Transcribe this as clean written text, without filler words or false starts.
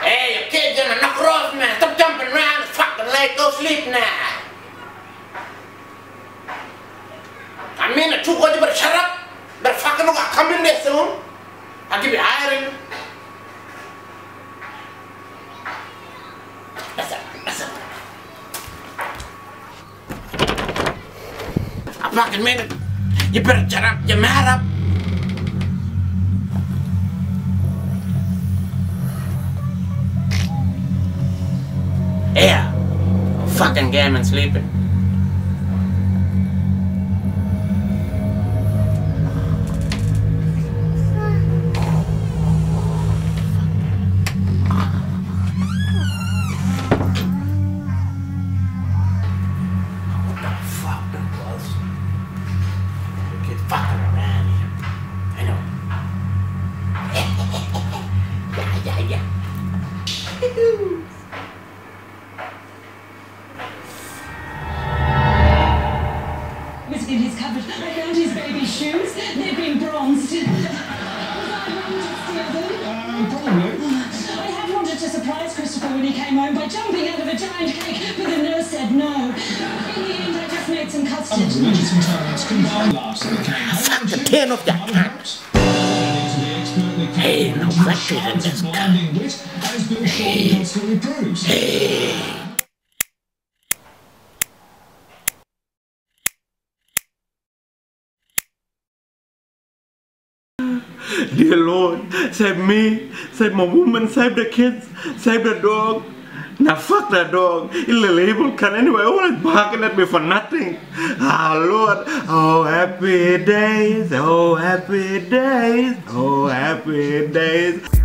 Hey, your kid's in the knuckles, man. Stop jumping around and fucking late. Go sleep now. I mean, the two words, you better shut up. Better fucking look. I'll come in there soon. I'll give you iron. That's it. I fucking mean it. You better shut up. You're mad up. Yeah, I'm fucking game and sleeping. What the fuck that was? You get fucking around here. I know. Yeah. In his cupboard, I found his baby's shoes. They've been bronzed. Was I wrong to steal them? Probably. I had wanted to surprise Christopher when he came home by jumping out of a giant cake, but the nurse said no. In the end, I just made some custard. Fuck the tail of that cat. Hey, no factory in this car. Hey. Dear Lord, save me, save my woman, save the kids, save the dog. Now fuck that dog, little evil cunt anyway, always barking at me for nothing. Ah Lord, oh happy days, oh happy days, oh happy days.